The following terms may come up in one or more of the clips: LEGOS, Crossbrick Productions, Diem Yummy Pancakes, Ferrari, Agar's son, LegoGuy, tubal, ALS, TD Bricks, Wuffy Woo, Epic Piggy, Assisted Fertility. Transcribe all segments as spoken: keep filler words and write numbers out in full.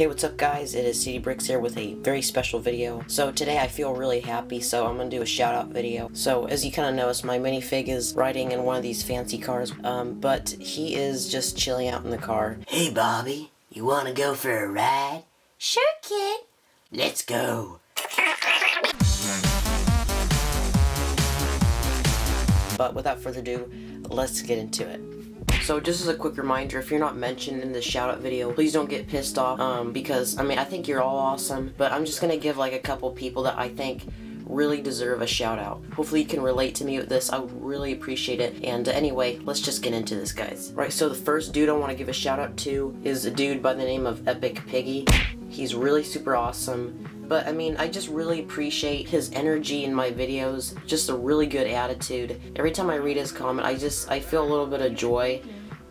Hey, what's up guys, it is T D Bricks here with a very special video. So today I feel really happy, so I'm gonna do a shout out video. So as you kinda noticed, my minifig is riding in one of these fancy cars, um, but he is just chilling out in the car. Hey Bobby, you wanna go for a ride? Sure kid! Let's go! But without further ado, let's get into it. So just as a quick reminder, if you're not mentioned in the shout out video, please don't get pissed off, um, because, I mean, I think you're all awesome, but I'm just gonna give like a couple people that I think really deserve a shout out. Hopefully you can relate to me with this, I would really appreciate it. And uh, anyway, let's just get into this, guys. Right, so the first dude I wanna give a shout out to is a dude by the name of Epic Piggy. He's really super awesome. But I mean, I just really appreciate his energy in my videos, just a really good attitude. Every time I read his comment, I just, I feel a little bit of joy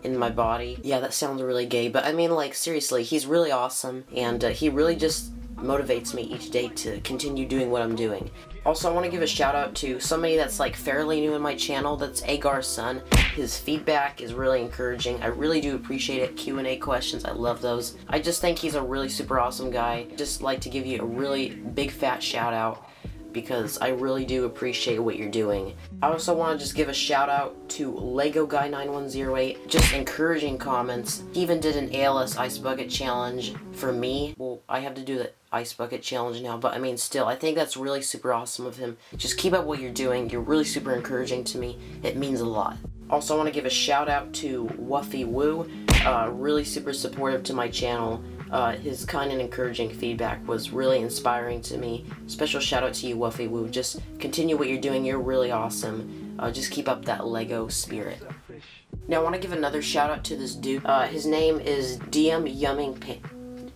in my body. Yeah, that sounds really gay, but I mean, like, seriously, he's really awesome, and uh, he really just motivates me each day to continue doing what I'm doing. Also, I want to give a shout out to somebody that's like fairly new in my channel, that's Agar's son. His feedback is really encouraging. I really do appreciate it. Q and A questions, I love those. I just think he's a really super awesome guy. Just like to give you a really big fat shout out because I really do appreciate what you're doing. I also want to just give a shout out to LegoGuy nine one zero eight, just encouraging comments. He even did an A L S Ice Bucket Challenge for me. Well, I have to do the Ice Bucket Challenge now, but I mean still, I think that's really super awesome of him. Just keep up what you're doing, you're really super encouraging to me. It means a lot. Also, I want to give a shout out to Wuffy Woo, uh, really super supportive to my channel. Uh, his kind and encouraging feedback was really inspiring to me. Special shout out to you, Wuffy Woo. Just continue what you're doing. You're really awesome. Uh, just keep up that Lego spirit. Now I want to give another shout out to this dude. Uh, his name is Diem Yummy Pan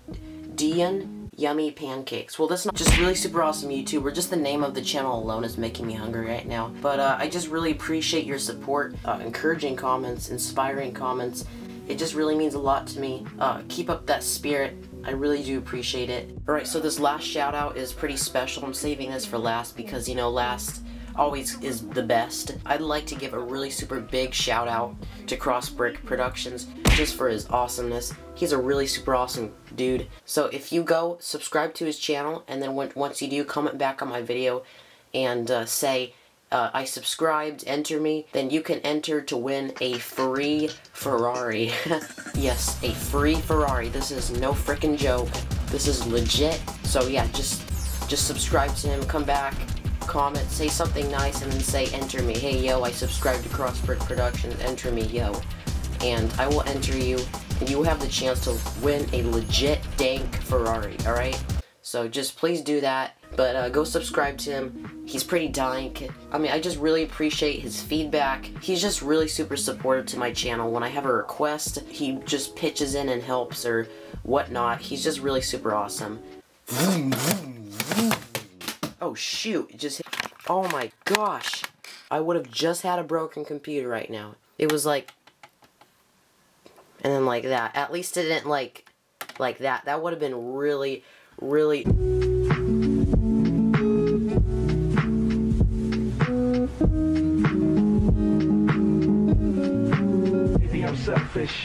Diem Yummy Pancakes. Well, that's not just really super awesome YouTuber. Just the name of the channel alone is making me hungry right now. But uh, I just really appreciate your support, uh, encouraging comments, inspiring comments. It just really means a lot to me. Uh, keep up that spirit. I really do appreciate it. Alright, so this last shout out is pretty special. I'm saving this for last because, you know, last always is the best. I'd like to give a really super big shout out to Crossbrick Productions just for his awesomeness. He's a really super awesome dude. So if you go, subscribe to his channel, and then when, once you do, comment back on my video and uh, say, Uh, I subscribed, enter me, then you can enter to win a free Ferrari. Yes, a free Ferrari. This is no frickin' joke. This is legit. So yeah, just just subscribe to him, come back, comment, say something nice, and then say enter me. Hey yo, I subscribed to Crossbrick Productions, enter me yo. And I will enter you, and you will have the chance to win a legit dank Ferrari, alright? So just please do that. But uh, go subscribe to him. He's pretty dank. I mean, I just really appreciate his feedback. He's just really super supportive to my channel. When I have a request, he just pitches in and helps or whatnot. He's just really super awesome. Oh shoot, it just hit. Oh my gosh. I would have just had a broken computer right now. It was like, and then like that. At least it didn't like, like that. That would have been really, really... Selfish.